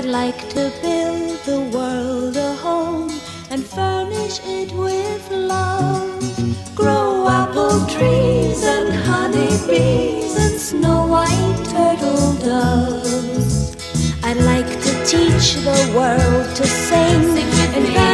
I'd like to build the world a home and furnish it with love. Grow apple trees and honey bees and snow white turtle doves. I'd like to teach the world to sing and